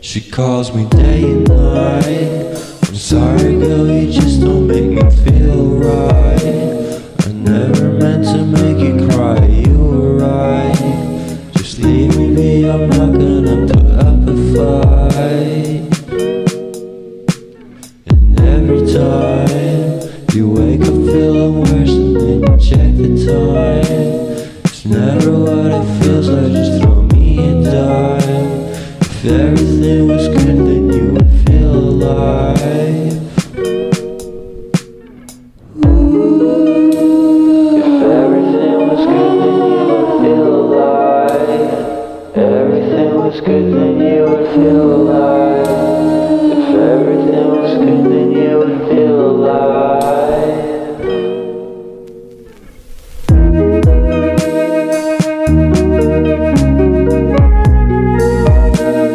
She calls me day and night. I'm sorry, girl, you just don't make me feel right. I never meant to make you cry, you were right. Just leave me be, I'm not gonna put up a fight. And every time you wake up feeling worse, and then you check the time. It's never what it feels like, just throw me a dime. If everything was good, then you would feel alive. Ooh. If everything was good, then you would feel alive. Everything was good, then you would feel alive. If everything was good, then you would feel alive.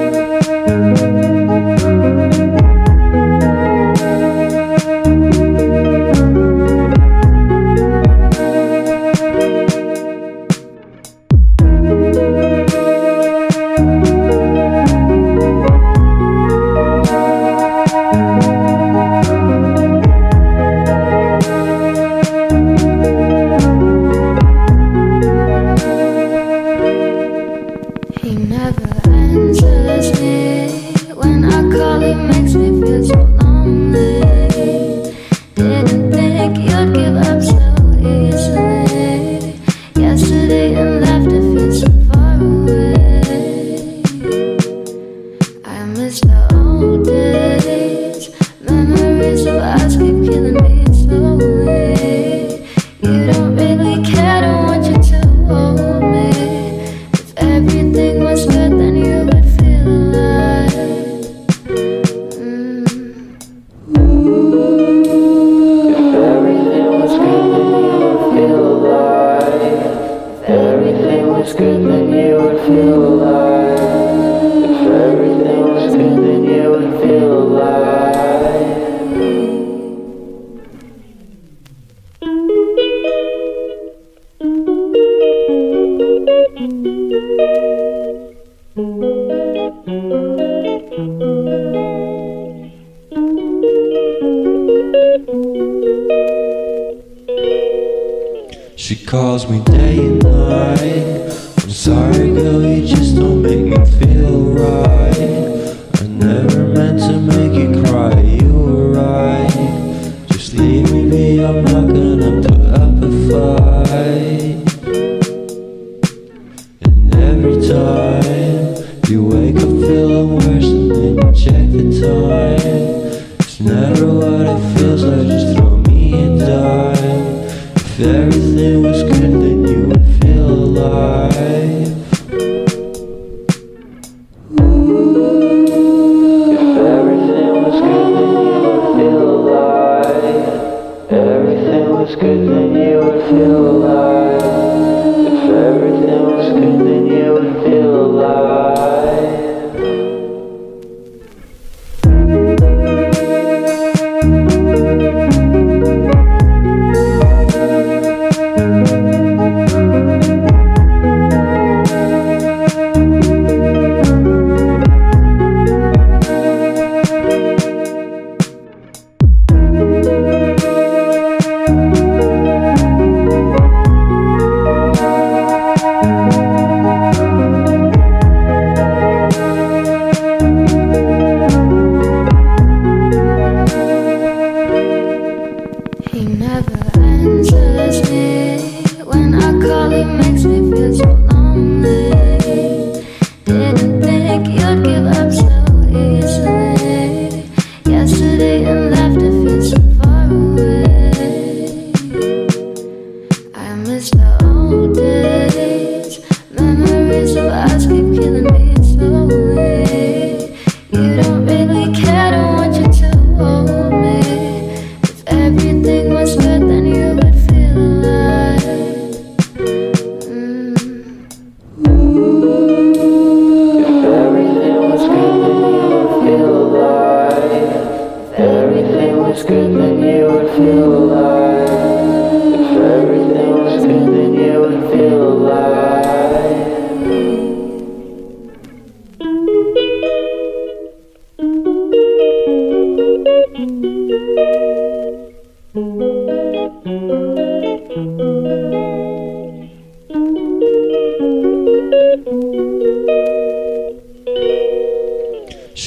She calls me day and night. I'm sorry, girl, you just don't make me feel right. I never meant to make you cry, you were right. Just leave me be, I'm not gonna put up a fight. And every time you wake up feeling worse, and then you check the time. It's never what it feels like, just throw me a dime. If everything was good, then you would feel alive. Ooh. If everything was good, then you would feel alive. Everything was good, then you would feel alive. If everything was good, then you would feel alive. If everything was good, then you would feel alive.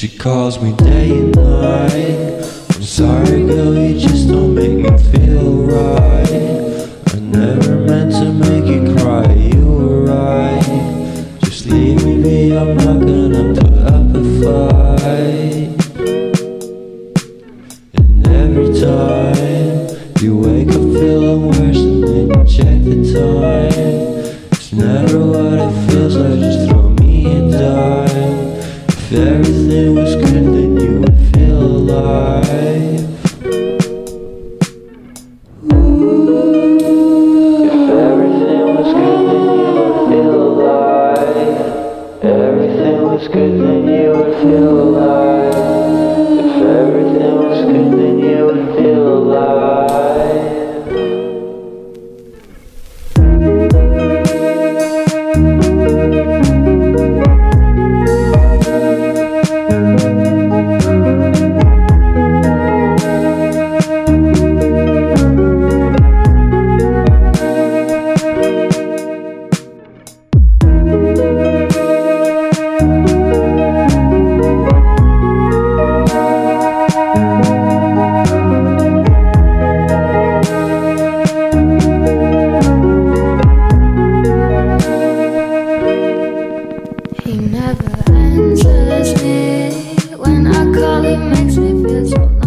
She calls me day and night. I'm sorry girl, you just don't make me feel right. I never meant to make you cry, you were right. Just leave me be, I'm not gonna put up a fight. And every time you wake up feeling worse, and then you check the time. It's never what it feels like, just throw me a dime. If everything was good, then you would feel alive. Ooh. If everything was good, then you would feel alive. Everything was good, then you would feel alive. If everything was good, then you would feel alive. He never answers me when I call, it makes me feel so low.